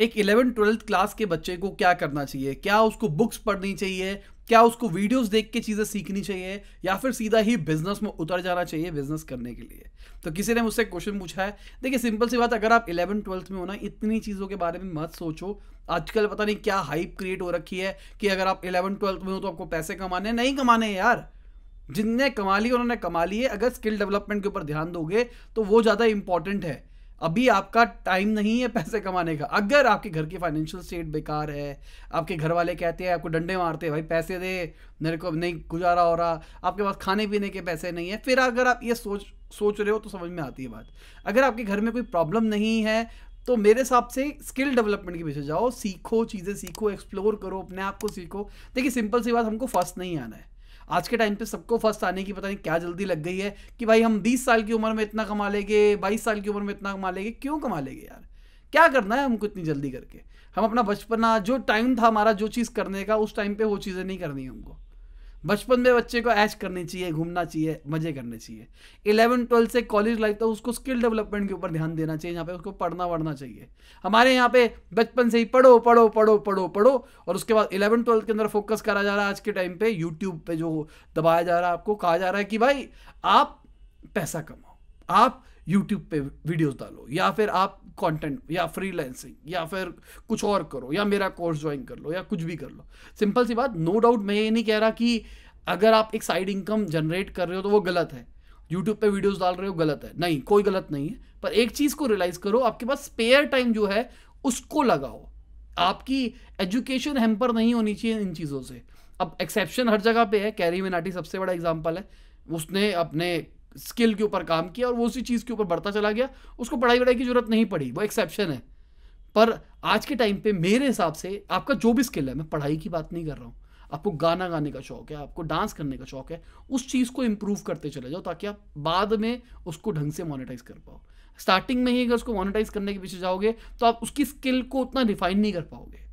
एक 11-12 क्लास के बच्चे को क्या करना चाहिए, क्या उसको बुक्स पढ़नी चाहिए, क्या उसको वीडियोस देख के चीज़ें सीखनी चाहिए, या फिर सीधा ही बिजनेस में उतर जाना चाहिए बिजनेस करने के लिए। तो किसी ने मुझसे क्वेश्चन पूछा है। देखिए सिंपल सी बात, अगर आप 11-12 में हो ना, इतनी चीज़ों के बारे में मत सोचो। आजकल पता नहीं क्या हाइप क्रिएट हो रखी है कि अगर आप 11-12 में हो तो आपको पैसे कमाने हैं। नहीं कमाने हैं यार, जिनने कमा लिए उन्होंने कमा लिए। अगर स्किल डेवलपमेंट के ऊपर ध्यान दोगे तो वो ज़्यादा इंपॉर्टेंट है। अभी आपका टाइम नहीं है पैसे कमाने का। अगर आपके घर की फाइनेंशियल स्टेट बेकार है, आपके घर वाले कहते हैं, आपको डंडे मारते हैं, भाई पैसे दे, मेरे को नहीं गुजारा हो रहा, आपके पास खाने पीने के पैसे नहीं है, फिर अगर आप ये सोच रहे हो तो समझ में आती है बात। अगर आपके घर में कोई प्रॉब्लम नहीं है तो मेरे हिसाब से स्किल डेवलपमेंट के पीछे जाओ, सीखो, चीज़ें सीखो, एक्सप्लोर करो, अपने आप को सीखो। देखिए सिंपल सी बात, हमको फर्स्ट नहीं आना है। आज के टाइम पे सबको फर्स्ट आने की पता नहीं क्या जल्दी लग गई है कि भाई हम 20 साल की उम्र में इतना कमा लेंगे, 22 साल की उम्र में इतना कमा लेंगे। क्यों कमा लेंगे यार, क्या करना है हमको इतनी जल्दी करके। हम अपना बचपना, जो टाइम था हमारा, जो चीज़ करने का, उस टाइम पे वो चीज़ें नहीं करनी है हमको। बचपन में बच्चे को ऐश करनी चाहिए, घूमना चाहिए, मजे करने चाहिए। 11-12 से कॉलेज लाइफ तक उसको स्किल डेवलपमेंट के ऊपर ध्यान देना चाहिए। यहाँ पे उसको पढ़ना वढ़ना चाहिए। हमारे यहाँ पे बचपन से ही पढ़ो पढ़ो पढ़ो पढ़ो पढ़ो, और उसके बाद 11-12 के अंदर फोकस करा जा रहा है। आज के टाइम पे यूट्यूब पे जो दबाया जा रहा है, आपको कहा जा रहा है कि भाई आप पैसा कमाओ, आप यूट्यूब पे वीडियोस डालो, या फिर आप कंटेंट, या फ्रीलांसिंग, या फिर कुछ और करो, या मेरा कोर्स ज्वाइन कर लो, या कुछ भी कर लो। सिंपल सी बात, नो डाउट मैं ये नहीं कह रहा कि अगर आप एक साइड इनकम जनरेट कर रहे हो तो वो गलत है, यूट्यूब पे वीडियोस डाल रहे हो गलत है, नहीं, कोई गलत नहीं है। पर एक चीज़ को रियलाइज़ करो, आपके पास स्पेयर टाइम जो है उसको लगाओ। आपकी एजुकेशन हैम्पर नहीं होनी चाहिए इन चीज़ों से। अब एक्सेप्शन हर जगह पर है। कैरी मिनाटी सबसे बड़ा एग्जाम्पल है। उसने अपने स्किल के ऊपर काम किया और वो उसी चीज़ के ऊपर बढ़ता चला गया, उसको पढ़ाई वढ़ाई की जरूरत नहीं पड़ी, वो एक्सेप्शन है। पर आज के टाइम पे मेरे हिसाब से आपका जो भी स्किल है, मैं पढ़ाई की बात नहीं कर रहा हूँ, आपको गाना गाने का शौक़ है, आपको डांस करने का शौक़ है, उस चीज़ को इम्प्रूव करते चले जाओ ताकि आप बाद में उसको ढंग से मोनेटाइज़ कर पाओ। स्टार्टिंग में ही अगर उसको मोनेटाइज़ करने के पीछे जाओगे तो आप उसकी स्किल को उतना रिफाइन नहीं कर पाओगे।